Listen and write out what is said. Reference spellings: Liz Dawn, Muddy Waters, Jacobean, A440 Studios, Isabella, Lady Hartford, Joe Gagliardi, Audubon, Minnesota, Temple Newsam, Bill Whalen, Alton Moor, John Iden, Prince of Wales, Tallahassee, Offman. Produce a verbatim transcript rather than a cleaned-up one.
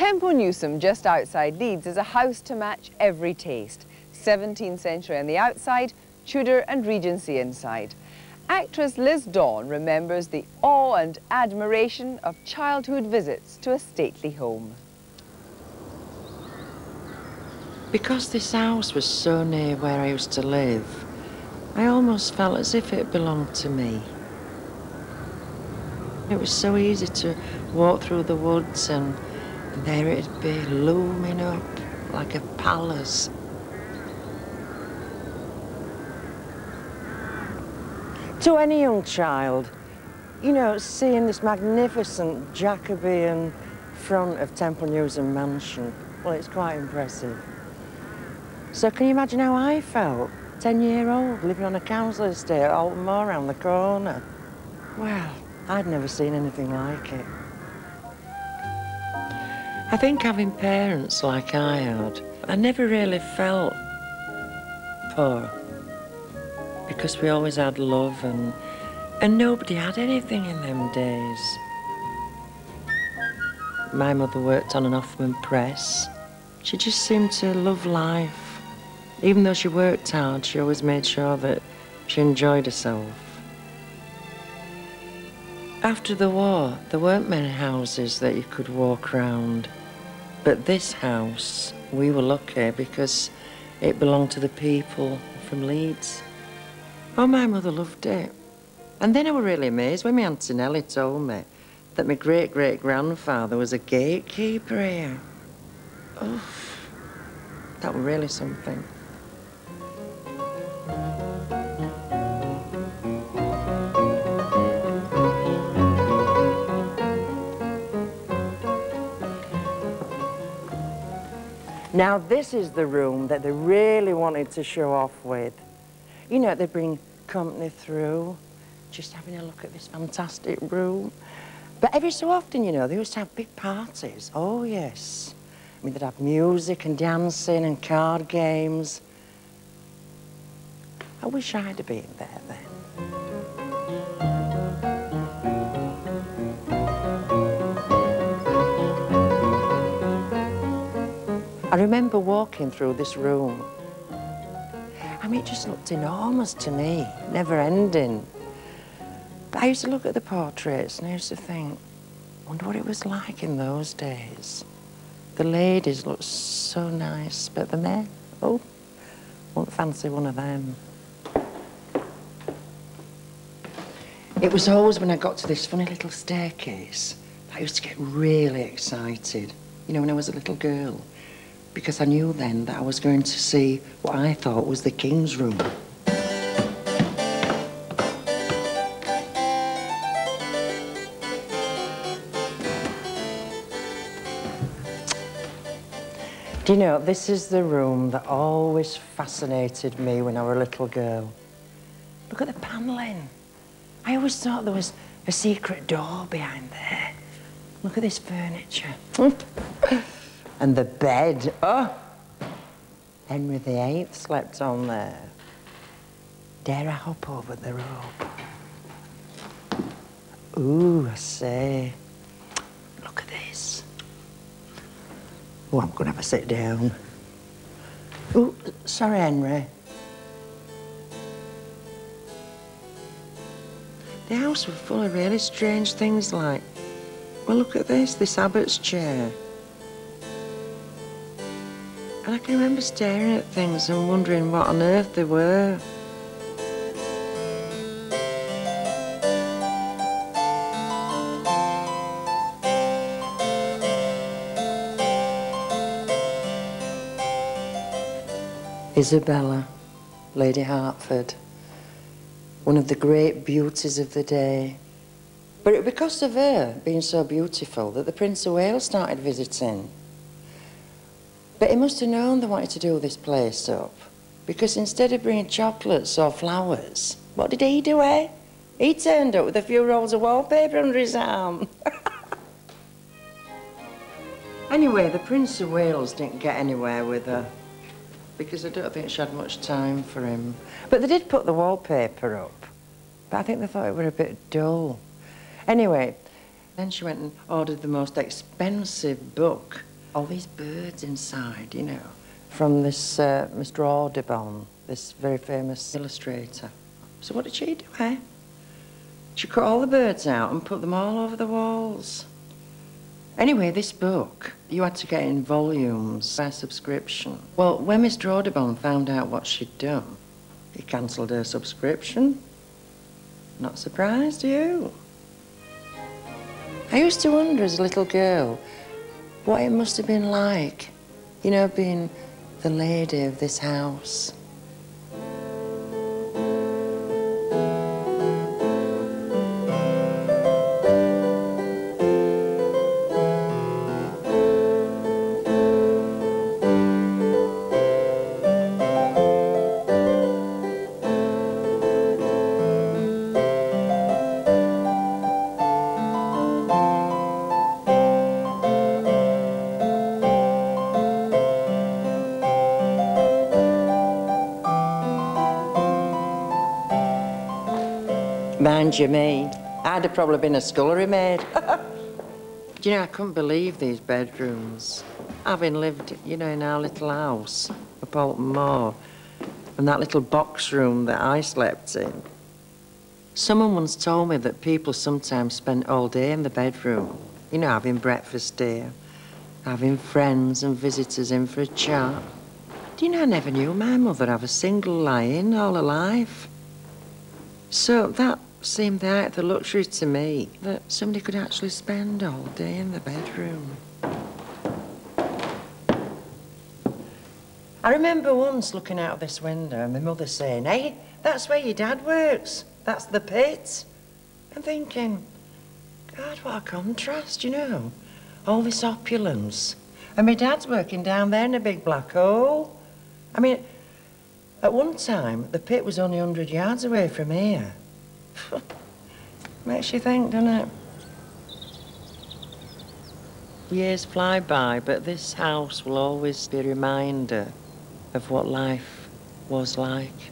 Temple Newsam, just outside Leeds, is a house to match every taste. seventeenth century on the outside, Tudor and Regency inside. Actress Liz Dawn remembers the awe and admiration of childhood visits to a stately home. Because this house was so near where I used to live, I almost felt as if it belonged to me. It was so easy to walk through the woods, and there it'd be looming up like a palace. To any young child, you know, seeing this magnificent Jacobean front of Temple Newsam Mansion, well, it's quite impressive. So can you imagine how I felt? ten year old, living on a council estate at Alton Moor round the corner. Well, I'd never seen anything like it. I think having parents like I had, I never really felt poor, because we always had love, and, and nobody had anything in them days. My mother worked on an Offman press. She just seemed to love life. Even though she worked hard, she always made sure that she enjoyed herself. After the war, there weren't many houses that you could walk round. But this house, we were lucky because it belonged to the people from Leeds. Oh, my mother loved it. And then I was really amazed when my Auntie Nellie told me that my great-great-grandfather was a gatekeeper here. Oh, that was really something. Now, this is the room that they really wanted to show off with. You know, they bring company through, just having a look at this fantastic room. But every so often, you know, they used to have big parties. Oh, yes. I mean, they'd have music and dancing and card games. I wish I'd have been there then. I remember walking through this room. I mean, it just looked enormous to me, never ending. But I used to look at the portraits and I used to think, I wonder what it was like in those days. The ladies looked so nice, but the men, oh, won't fancy one of them. It was always when I got to this funny little staircase that I used to get really excited, you know, when I was a little girl, because I knew then that I was going to see what I thought was the king's room. Do you know, this is the room that always fascinated me when I was a little girl. Look at the panelling. I always thought there was a secret door behind there. Look at this furniture. And the bed. Oh! Henry the eighth slept on there. Dare I hop over the rope? Ooh, I say. Look at this. Oh, I'm going to have a sit down. Oh, sorry, Henry. The house was full of really strange things like, well, look at this, this abbot's chair. And I can remember staring at things and wondering what on earth they were. Isabella, Lady Hartford, one of the great beauties of the day. But it was because of her being so beautiful that the Prince of Wales started visiting. But he must have known they wanted to do this place up, because instead of bringing chocolates or flowers, what did he do, eh? He turned up with a few rolls of wallpaper under his arm. Anyway, the Prince of Wales didn't get anywhere with her, because I don't think she had much time for him. But they did put the wallpaper up, but I think they thought it were a bit dull. Anyway, then she went and ordered the most expensive book all these birds inside, you know, from this uh, Mister Audubon, this very famous illustrator. So what did she do, eh? She cut all the birds out and put them all over the walls. Anyway, this book, you had to get in volumes by subscription. Well, when Mister Audubon found out what she'd done, he cancelled her subscription. Not surprised, are you? I used to wonder as a little girl what it must have been like, you know, being the lady of this house. Mind you me, I'd have probably been a scullery maid. You know, I couldn't believe these bedrooms. Having lived, you know, in our little house up Alton Moor, and that little box room that I slept in. Someone once told me that people sometimes spent all day in the bedroom, you know, having breakfast here, having friends and visitors in for a chat. Do you know, I never knew my mother have a single lie-in all her life. So that seemed the height of the luxury to me, that somebody could actually spend all day in the bedroom. I remember once looking out of this window and my mother saying, "Hey, that's where your dad works. That's the pit." And thinking, God, what a contrast, you know. All this opulence. And my dad's working down there in a big black hole. I mean, at one time, the pit was only a hundred yards away from here. Makes you think, doesn't it? Years fly by, but this house will always be a reminder of what life was like.